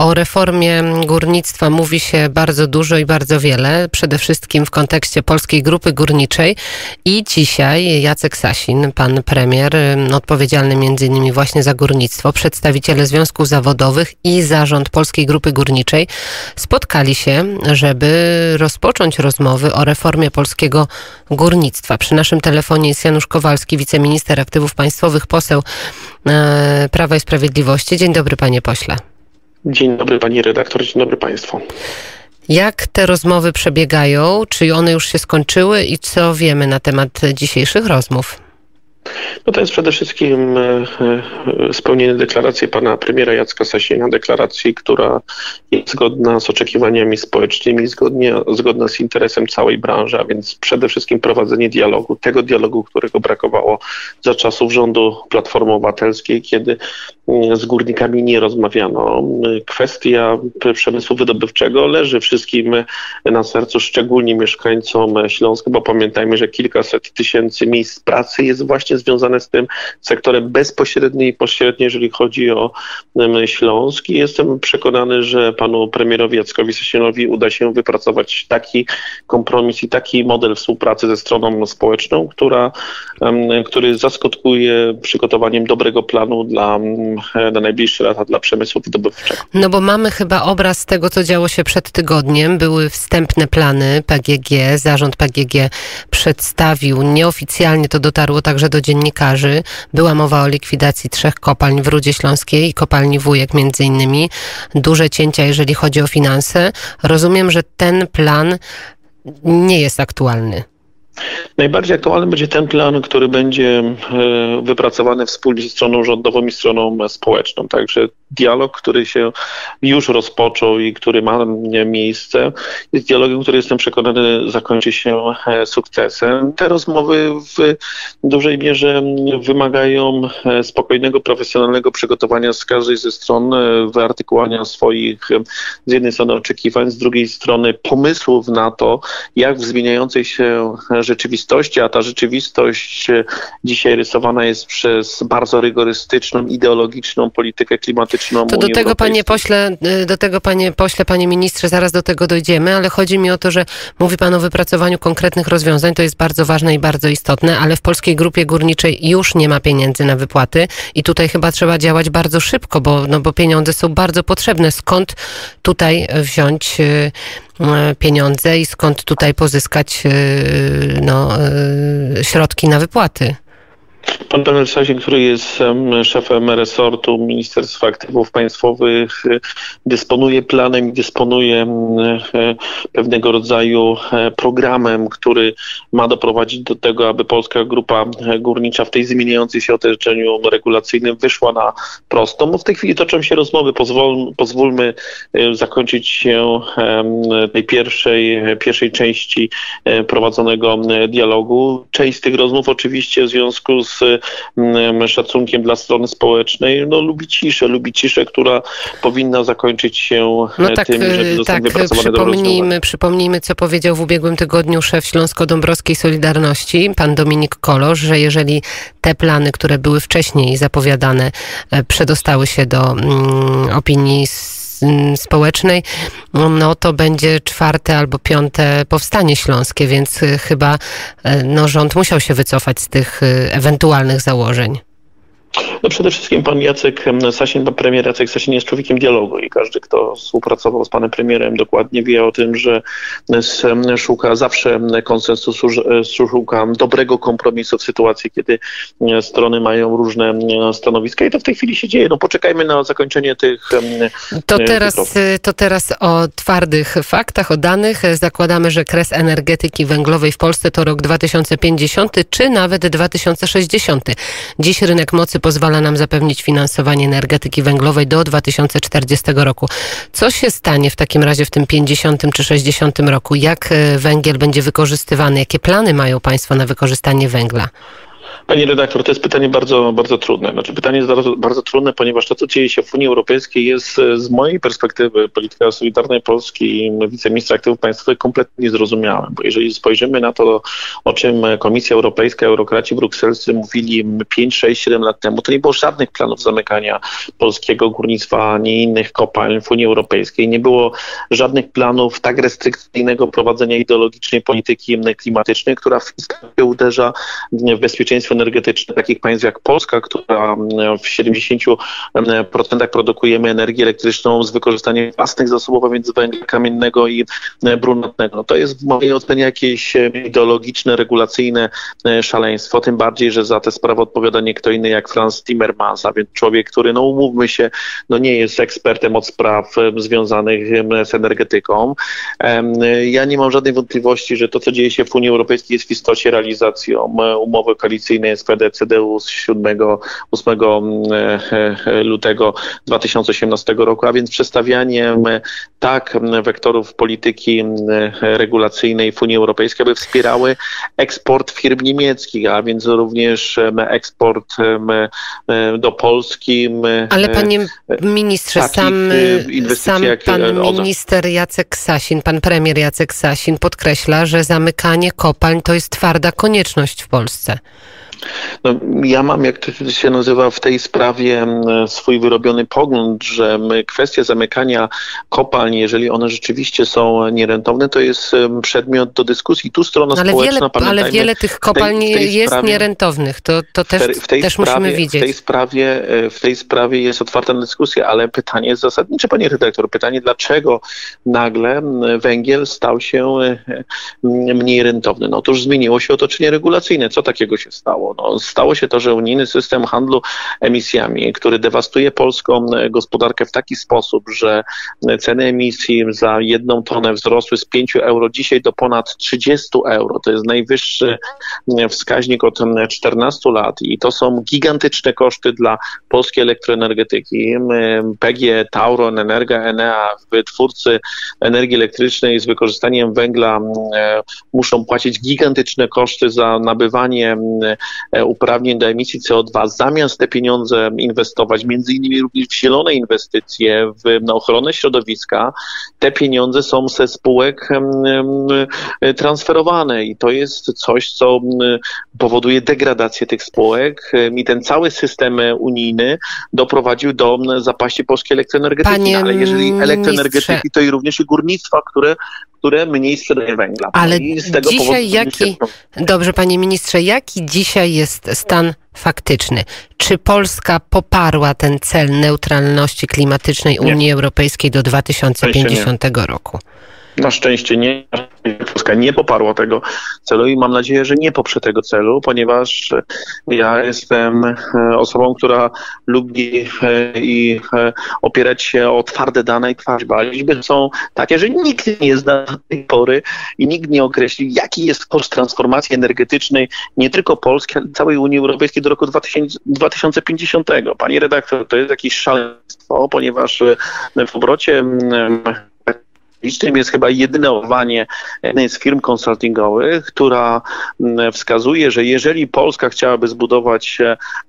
O reformie górnictwa mówi się bardzo dużo i bardzo wiele, przede wszystkim w kontekście Polskiej Grupy Górniczej i dzisiaj Jacek Sasin, pan premier, odpowiedzialny między innymi właśnie za górnictwo, przedstawiciele związków zawodowych i zarząd Polskiej Grupy Górniczej spotkali się, żeby rozpocząć rozmowy o reformie polskiego górnictwa. Przy naszym telefonie jest Janusz Kowalski, wiceminister aktywów państwowych, poseł Prawa i Sprawiedliwości. Dzień dobry, panie pośle. Dzień dobry, pani redaktor, dzień dobry państwu. Jak te rozmowy przebiegają? Czy one już się skończyły i co wiemy na temat dzisiejszych rozmów? No to jest przede wszystkim spełnienie deklaracji pana premiera Jacka Sasina, deklaracji, która jest zgodna z oczekiwaniami społecznymi, zgodna z interesem całej branży, a więc przede wszystkim prowadzenie dialogu, tego dialogu, którego brakowało za czasów rządu Platformy Obywatelskiej, kiedy z górnikami nie rozmawiano. Kwestia przemysłu wydobywczego leży wszystkim na sercu, szczególnie mieszkańcom Śląska, bo pamiętajmy, że kilkaset tysięcy miejsc pracy jest właśnie związane z tym sektorem bezpośrednio i pośrednio, jeżeli chodzi o Śląsk. I jestem przekonany, że panu premierowi Jackowi Sasinowi uda się wypracować taki kompromis i taki model współpracy ze stroną społeczną, który zaskutkuje przygotowaniem dobrego planu na najbliższe lata dla przemysłu wydobywczego. No bo mamy chyba obraz tego, co działo się przed tygodniem. Były wstępne plany PGG, zarząd PGG przedstawił nieoficjalnie, to dotarło także do dziennikarzy. Była mowa o likwidacji 3 kopalń w Rudzie Śląskiej i kopalni Wujek między innymi. Duże cięcia, jeżeli chodzi o finanse. Rozumiem, że ten plan nie jest aktualny. Najbardziej aktualny będzie ten plan, który będzie wypracowany wspólnie ze stroną rządową i stroną społeczną. Także dialog, który się już rozpoczął i który ma miejsce, jest dialogiem, który jestem przekonany zakończy się sukcesem. Te rozmowy w dużej mierze wymagają spokojnego, profesjonalnego przygotowania z każdej ze stron, wyartykułowania swoich z jednej strony oczekiwań, z drugiej strony pomysłów na to, jak w zmieniającej się rzeczywistości, a ta rzeczywistość dzisiaj rysowana jest przez bardzo rygorystyczną, ideologiczną politykę klimatyczną. To do tego, panie pośle, panie ministrze, zaraz do tego dojdziemy, ale chodzi mi o to, że mówi pan o wypracowaniu konkretnych rozwiązań, to jest bardzo ważne i bardzo istotne, ale w Polskiej Grupie Górniczej już nie ma pieniędzy na wypłaty i tutaj chyba trzeba działać bardzo szybko, bo pieniądze są bardzo potrzebne. Skąd tutaj wziąć pieniądze i skąd tutaj pozyskać środki na wypłaty? Pan premier Sasin, który jest szefem resortu Ministerstwa Aktywów Państwowych, dysponuje planem i dysponuje pewnego rodzaju programem, który ma doprowadzić do tego, aby Polska Grupa Górnicza w tej zmieniającej się otoczeniu regulacyjnym wyszła na prostą. No w tej chwili toczą się rozmowy. Pozwólmy zakończyć się tej pierwszej części prowadzonego dialogu. Część z tych rozmów oczywiście w związku z szacunkiem dla strony społecznej, lubi ciszę, która powinna zakończyć się tym, że zostaną wypracowane do rozmowy. Przypomnijmy, co powiedział w ubiegłym tygodniu szef Śląsko-Dąbrowskiej Solidarności, pan Dominik Kolosz, że jeżeli te plany, które były wcześniej zapowiadane, przedostały się do opinii społecznej, no to będzie 4. albo 5. powstanie śląskie, więc chyba rząd musiał się wycofać z tych ewentualnych założeń. No przede wszystkim pan premier Jacek Sasin jest człowiekiem dialogu i każdy, kto współpracował z panem premierem, dokładnie wie o tym, że szuka zawsze konsensusu, szuka dobrego kompromisu w sytuacji, kiedy strony mają różne stanowiska i to w tej chwili się dzieje. No poczekajmy na zakończenie tych... To teraz o twardych faktach, o danych. Zakładamy, że kres energetyki węglowej w Polsce to rok 2050 czy nawet 2060. Dziś rynek mocy pozwala nam zapewnić finansowanie energetyki węglowej do 2040 roku. Co się stanie w takim razie w tym 50 czy 60 roku? Jak węgiel będzie wykorzystywany? Jakie plany mają państwo na wykorzystanie węgla? Pani redaktor, to jest pytanie bardzo, bardzo trudne. Znaczy, pytanie jest bardzo trudne, ponieważ to, co dzieje się w Unii Europejskiej, jest z mojej perspektywy polityka Solidarnej Polski i wiceministra aktywów państwowych kompletnie niezrozumiałe. Bo jeżeli spojrzymy na to, o czym Komisja Europejska, eurokraci brukselscy mówili 5, 6, 7 lat temu, to nie było żadnych planów zamykania polskiego górnictwa ani innych kopalń w Unii Europejskiej. Nie było żadnych planów tak restrykcyjnego prowadzenia ideologicznej polityki klimatycznej, która w istocie uderza w bezpieczeństwo energetyczne takich państw jak Polska, która w 70% produkujemy energię elektryczną z wykorzystaniem własnych zasobów, a więc węgla kamiennego i brunatnego. No to jest w mojej ocenie jakieś ideologiczne, regulacyjne szaleństwo, tym bardziej, że za tę sprawę odpowiada nie kto inny jak Franz Timmermans, a więc człowiek, który, no umówmy się, no nie jest ekspertem od spraw związanych z energetyką. Ja nie mam żadnej wątpliwości, że to, co dzieje się w Unii Europejskiej, jest w istocie realizacją umowy koalicyjnej SPD-CDU z 7-8 lutego 2018 roku, a więc przestawianiem tak wektorów polityki regulacyjnej w Unii Europejskiej, aby wspierały eksport firm niemieckich, a więc również eksport do Polski. Ale panie ministrze, pan premier Jacek Sasin podkreśla, że zamykanie kopalń to jest twarda konieczność w Polsce. No, ja mam, jak to się nazywa, w tej sprawie swój wyrobiony pogląd, że kwestia zamykania kopalń, jeżeli one rzeczywiście są nierentowne, to jest przedmiot do dyskusji. Tu strona społeczna, pamiętajmy, ale wiele tych kopalń jest nierentownych, to też musimy widzieć. W tej sprawie jest otwarta dyskusja, ale pytanie jest zasadnicze, panie redaktor. Pytanie, dlaczego nagle węgiel stał się mniej rentowny? No otóż zmieniło się otoczenie regulacyjne. Co takiego się stało? No, stało się to, że unijny system handlu emisjami, który dewastuje polską gospodarkę w taki sposób, że ceny emisji za 1 tonę wzrosły z 5 euro dzisiaj do ponad 30 euro. To jest najwyższy wskaźnik od 14 lat i to są gigantyczne koszty dla polskiej elektroenergetyki. PGE, Tauron, Energa, Enea, wytwórcy energii elektrycznej z wykorzystaniem węgla muszą płacić gigantyczne koszty za nabywanie uprawnień do emisji CO2, zamiast te pieniądze inwestować, między innymi również w zielone inwestycje, na ochronę środowiska, te pieniądze są ze spółek transferowane i to jest coś, co powoduje degradację tych spółek i ten cały system unijny doprowadził do zapaści polskiej elektroenergetyki, ale jeżeli elektroenergetyki, to i również i górnictwa, które mniej sprzedaje węgla. Ale dzisiaj Dobrze, panie ministrze, jaki dzisiaj jest stan faktyczny? Czy Polska poparła ten cel neutralności klimatycznej Unii Europejskiej do 2050 roku? Na szczęście nie. Polska nie poparła tego celu i mam nadzieję, że nie poprze tego celu, ponieważ ja jestem osobą, która lubi opierać się o twarde dane i twarde liczby są takie, że nikt nie zna do tej pory i nikt nie określi, jaki jest koszt transformacji energetycznej nie tylko Polski, ale całej Unii Europejskiej do roku 2050. Pani redaktor, to jest jakieś szaleństwo, ponieważ w obrocie licznym jest chyba jedyne owanie jednej z firm konsultingowych, która wskazuje, że jeżeli Polska chciałaby zbudować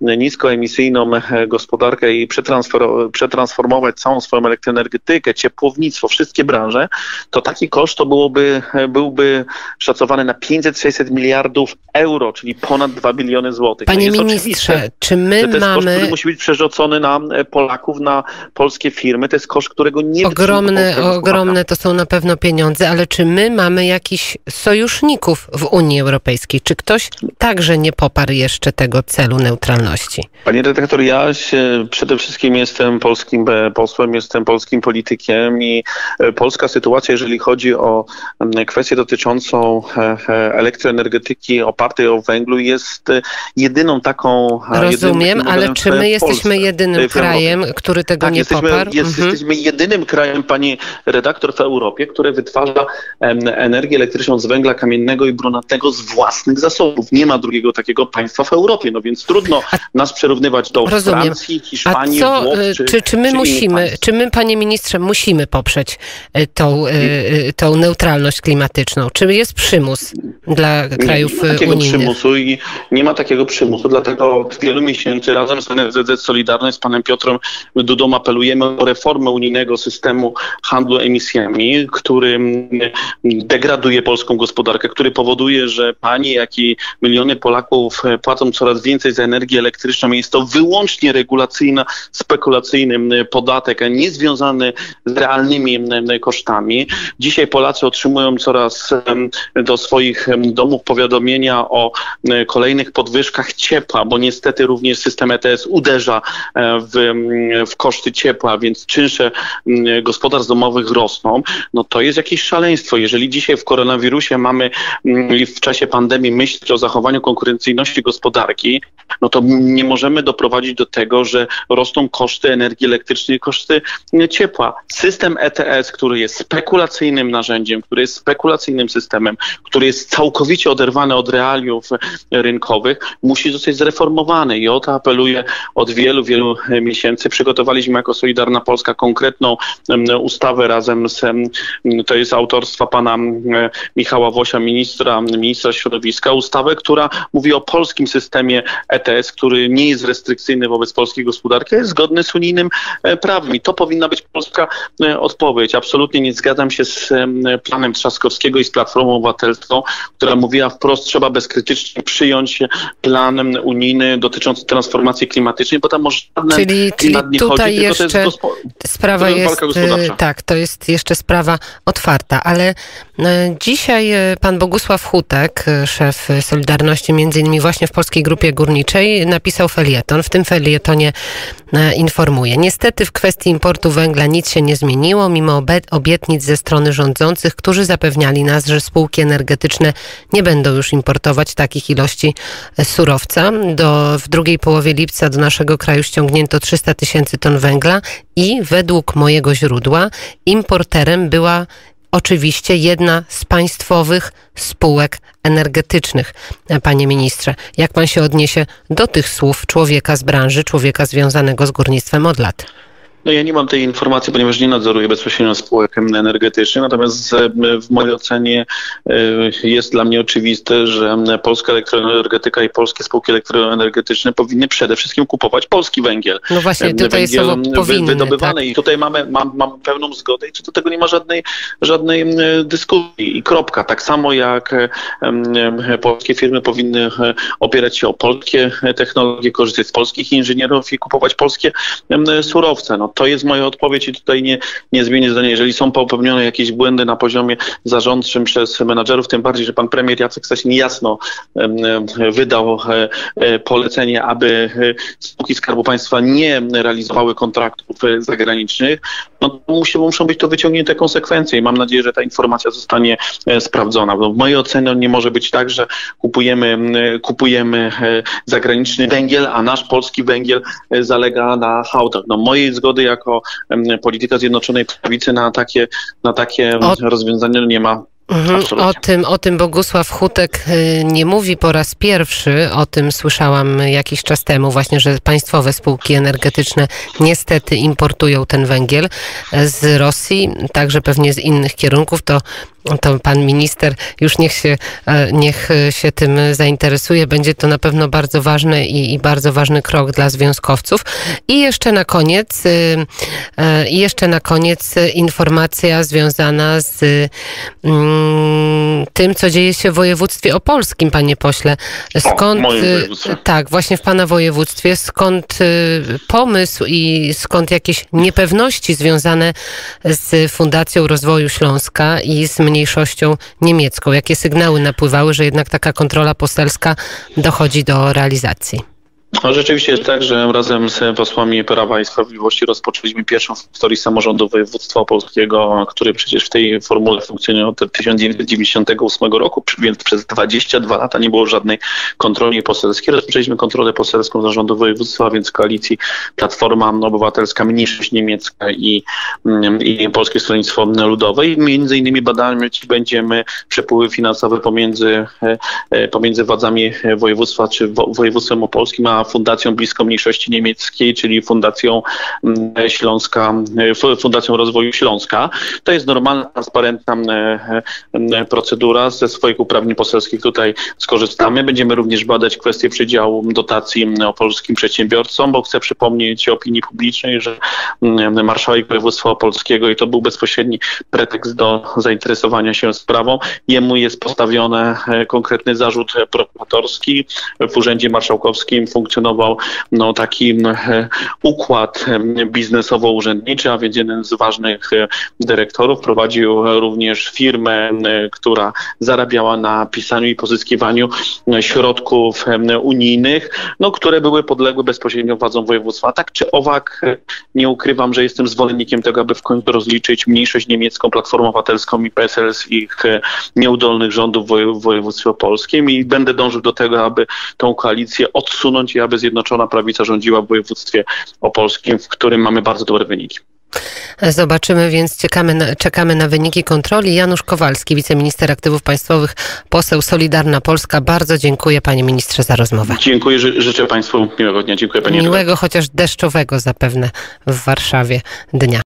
niskoemisyjną gospodarkę i przetransformować całą swoją elektroenergetykę, ciepłownictwo, wszystkie branże, to taki koszt byłby szacowany na 500-600 miliardów euro, czyli ponad 2 biliony złotych. Panie ministrze, czy my mamy... To jest koszt, który musi być przerzucony na Polaków, na polskie firmy. To jest koszt, którego nie... Ogromne to są na pewno pieniądze, ale czy my mamy jakichś sojuszników w Unii Europejskiej? Czy ktoś także nie poparł jeszcze tego celu neutralności? Panie redaktor, ja przede wszystkim jestem polskim posłem, jestem polskim politykiem i polska sytuacja, jeżeli chodzi o kwestię dotyczącą elektroenergetyki opartej o węglu, jest jedyną taką... Rozumiem, ale czy my jesteśmy jedynym krajem, który tego nie poparł? Jesteśmy jedynym krajem, pani redaktor, Europie, które wytwarza energię elektryczną z węgla kamiennego i brunatnego z własnych zasobów. Nie ma drugiego takiego państwa w Europie, no więc trudno nas przerównywać do Francji, Hiszpanii, Włoch, czy my, panie ministrze, musimy poprzeć tą neutralność klimatyczną? Czy jest przymus dla krajów unijnych? Nie ma takiego przymusu i nie ma takiego przymusu, dlatego od wielu miesięcy razem z NSZZ Solidarność, z panem Piotrem Dudą apelujemy o reformę unijnego systemu handlu emisjami, który degraduje polską gospodarkę, który powoduje, że panie, jak i miliony Polaków płacą coraz więcej za energię elektryczną. Jest to wyłącznie regulacyjny, spekulacyjny podatek, niezwiązany z realnymi kosztami. Dzisiaj Polacy otrzymują coraz do swoich domów powiadomienia o kolejnych podwyżkach ciepła, bo niestety również system ETS uderza w koszty ciepła, więc czynsze gospodarstw domowych rosną. No to jest jakieś szaleństwo. Jeżeli dzisiaj w koronawirusie mamy w czasie pandemii myśleć o zachowaniu konkurencyjności gospodarki, no to nie możemy doprowadzić do tego, że rosną koszty energii elektrycznej i koszty ciepła. System ETS, który jest spekulacyjnym narzędziem, który jest spekulacyjnym systemem, który jest całkowicie oderwany od realiów rynkowych, musi zostać zreformowany i o to apeluję od wielu, wielu miesięcy. Przygotowaliśmy jako Solidarna Polska konkretną ustawę razem z, to jest autorstwa pana Michała Wosia, ministra środowiska, ustawę, która mówi o polskim systemie ETS, który nie jest restrykcyjny wobec polskiej gospodarki, jest zgodny z unijnym prawem i to powinna być polska odpowiedź. Absolutnie nie zgadzam się z planem Trzaskowskiego i z Platformą Obywatelską, która mówiła wprost, trzeba bezkrytycznie przyjąć plan unijny dotyczący transformacji klimatycznej, bo tam może żadne nad nie chodzi, tylko jeszcze to jest sprawa walka gospodarcza. Tak, to jest jeszcze sprawa otwarta, ale dzisiaj pan Bogusław Hutek, szef Solidarności, między innymi właśnie w Polskiej Grupie Górniczej, napisał felieton. W tym felietonie informuje: niestety w kwestii importu węgla nic się nie zmieniło, mimo obietnic ze strony rządzących, którzy zapewniali nas, że spółki energetyczne nie będą już importować takich ilości surowca. W drugiej połowie lipca do naszego kraju ściągnięto 300 000 ton węgla i według mojego źródła importerem była oczywiście jedna z państwowych spółek energetycznych. Panie ministrze, jak pan się odniesie do tych słów człowieka z branży, człowieka związanego z górnictwem od lat? No ja nie mam tej informacji, ponieważ nie nadzoruję bezpośrednio spółek energetycznych, natomiast w mojej ocenie jest dla mnie oczywiste, że polska elektroenergetyka i polskie spółki elektroenergetyczne powinny przede wszystkim kupować polski węgiel. No właśnie, tutaj jest słowo powinny, wydobywany. Tak? I tutaj mam pełną zgodę i do tego nie ma żadnej dyskusji i kropka. Tak samo jak polskie firmy powinny opierać się o polskie technologie, korzystać z polskich inżynierów i kupować polskie surowce. No, to jest moja odpowiedź i tutaj nie zmienię zdania. Jeżeli są popełnione jakieś błędy na poziomie zarządczym przez menadżerów, tym bardziej, że pan premier Jacek Sasin jasno wydał polecenie, aby spółki Skarbu Państwa nie realizowały kontraktów zagranicznych, no to muszą być to wyciągnięte konsekwencje i mam nadzieję, że ta informacja zostanie sprawdzona. No, w mojej ocenie nie może być tak, że kupujemy zagraniczny węgiel, a nasz polski węgiel zalega na hałdach. No, mojej zgody jako polityka Zjednoczonej Prawicy na takie rozwiązania nie ma. O tym Bogusław Hutek nie mówi po raz pierwszy. O tym słyszałam jakiś czas temu właśnie, że państwowe spółki energetyczne niestety importują ten węgiel z Rosji, także pewnie z innych kierunków. To pan minister już niech się tym zainteresuje. Będzie to na pewno bardzo ważny i bardzo ważny krok dla związkowców. I jeszcze na koniec informacja związana z tym, co dzieje się w województwie opolskim, panie pośle. Właśnie w pana województwie. Skąd pomysł i skąd jakieś niepewności związane z Fundacją Rozwoju Śląska i z Mniejszością Niemiecką? Jakie sygnały napływały, że jednak taka kontrola poselska dochodzi do realizacji? No, rzeczywiście jest tak, że razem z posłami Prawa i Sprawiedliwości rozpoczęliśmy pierwszą w historii samorządu województwa polskiego, który przecież w tej formule funkcjonował od 1998 roku, więc przez 22 lata nie było żadnej kontroli poselskiej. Rozpoczęliśmy kontrolę poselską zarządu województwa, więc koalicji Platforma Obywatelska, Mniejszość Niemiecka i Polskie Stronnictwo Ludowe. I między innymi badać będziemy przepływy finansowe pomiędzy władzami województwa czy województwem opolskim a Fundacją Blisko Mniejszości Niemieckiej, czyli Fundacją Rozwoju Śląska. To jest normalna, transparentna procedura. Ze swoich uprawnień poselskich tutaj skorzystamy. Będziemy również badać kwestię przydziału dotacji opolskim przedsiębiorcom, bo chcę przypomnieć opinii publicznej, że marszałek województwa opolskiego, i to był bezpośredni pretekst do zainteresowania się sprawą, jemu jest postawiony konkretny zarzut prokuratorski. W Urzędzie Marszałkowskim funkcjonował taki układ biznesowo-urzędniczy, a więc jeden z ważnych dyrektorów prowadził również firmę, która zarabiała na pisaniu i pozyskiwaniu środków unijnych, które były podległe bezpośrednio władzom województwa. Tak czy owak, nie ukrywam, że jestem zwolennikiem tego, aby w końcu rozliczyć Mniejszość Niemiecką, Platformę Obywatelską i PSL z ich nieudolnych rządów w województwie opolskim i będę dążył do tego, aby tą koalicję odsunąć i aby Zjednoczona Prawica rządziła w województwie opolskim, w którym mamy bardzo dobre wyniki. Zobaczymy, więc czekamy na wyniki kontroli. Janusz Kowalski, wiceminister aktywów państwowych, poseł Solidarna Polska. Bardzo dziękuję, panie ministrze, za rozmowę. Dziękuję, życzę państwu miłego dnia. Dziękuję, panie. Miłego, chociaż deszczowego zapewne w Warszawie dnia.